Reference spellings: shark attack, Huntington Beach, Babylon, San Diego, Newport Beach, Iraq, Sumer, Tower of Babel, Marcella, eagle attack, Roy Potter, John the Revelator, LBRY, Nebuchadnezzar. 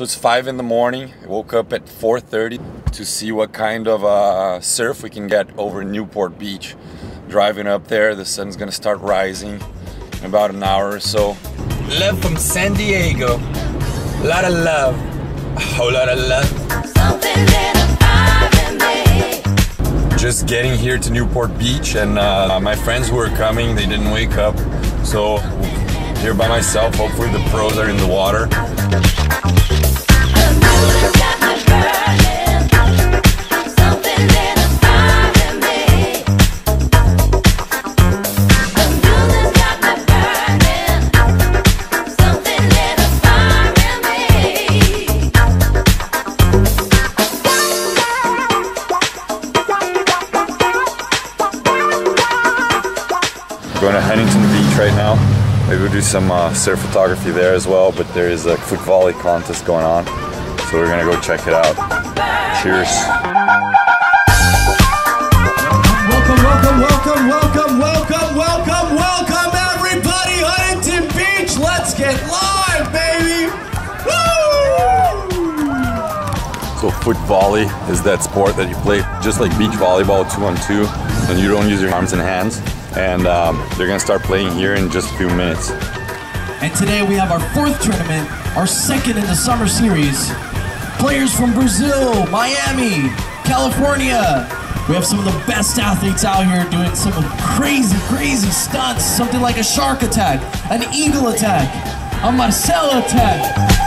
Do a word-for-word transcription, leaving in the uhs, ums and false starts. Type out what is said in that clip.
It was five in the morning. I woke up at four thirty to see what kind of uh, surf we can get over Newport Beach. Driving up there, the sun's gonna start rising in about an hour or so. Love from San Diego. A lot of love. A whole lot of love. Just getting here to Newport Beach, and uh, my friends were coming. They didn't wake up, so here by myself. Hopefully the pros are in the water. Going to Huntington Beach right now. Maybe we'll do some uh, surf photography there as well, but there is a foot volley contest going on, so we're gonna go check it out. Cheers. Welcome, welcome, welcome, welcome, welcome, welcome, welcome everybody, Huntington Beach. Let's get live, baby. Woo! So foot volley is that sport that you play just like beach volleyball, two on two, and you don't use your arms and hands. And um, they're gonna start playing here in just a few minutes. And today we have our fourth tournament, our second in the summer series. Players from Brazil, Miami, California. We have some of the best athletes out here doing some of crazy, crazy stunts, something like a shark attack, an eagle attack, a Marcella attack.